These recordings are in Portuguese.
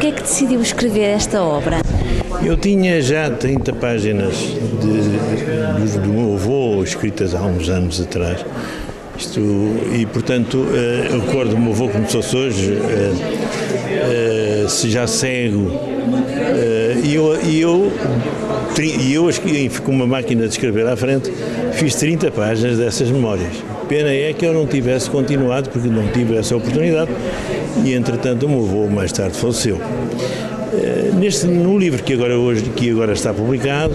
Porquê é que decidiu escrever esta obra? Eu tinha já 30 páginas do meu avô escritas há uns anos atrás. E, portanto, eu recordo o meu avô, como se fosse hoje, se já cego, e eu com uma máquina de escrever à frente, fiz 30 páginas dessas memórias. Pena é que eu não tivesse continuado, porque não tive essa oportunidade, e, entretanto, o meu avô mais tarde faleceu. No livro que agora está publicado,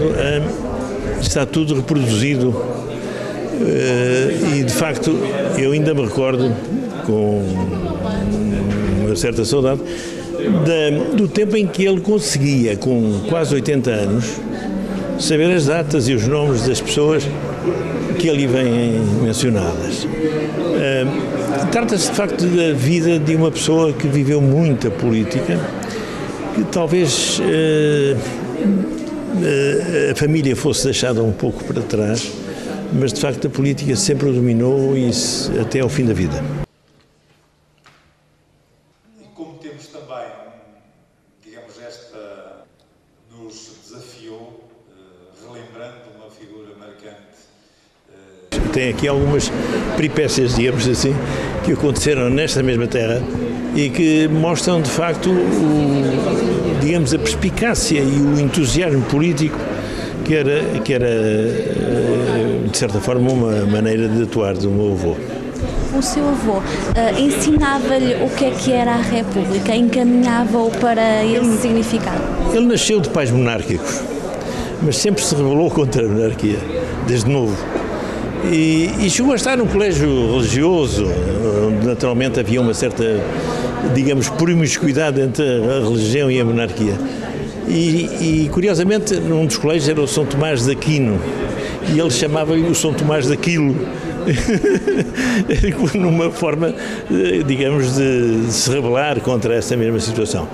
está tudo reproduzido. E de facto eu ainda me recordo, com uma certa saudade, do tempo em que ele conseguia, com quase 80 anos, saber as datas e os nomes das pessoas que ali vêm mencionadas. Trata-se de facto da vida de uma pessoa que viveu muita política, que talvez a família fosse deixada um pouco para trás, mas de facto a política sempre o dominou e até ao fim da vida. E como temos também, digamos, esta nos desafiou, relembrando uma figura marcante. Tem aqui algumas peripécias, digamos assim, que aconteceram nesta mesma terra e que mostram de facto, digamos, a perspicácia e o entusiasmo político que era de certa forma, uma maneira de atuar do meu avô. O seu avô ensinava-lhe o que é que era a República, encaminhava-o para esse significado? Ele nasceu de pais monárquicos, mas sempre se rebelou contra a monarquia, desde novo. E chegou a estar num colégio religioso, onde naturalmente havia uma certa, digamos, promiscuidade entre a religião e a monarquia. E curiosamente, num dos colégios era o São Tomás de Aquino, e ele chamava-lhe o São Tomás daquilo, numa forma, digamos, de se rebelar contra essa mesma situação.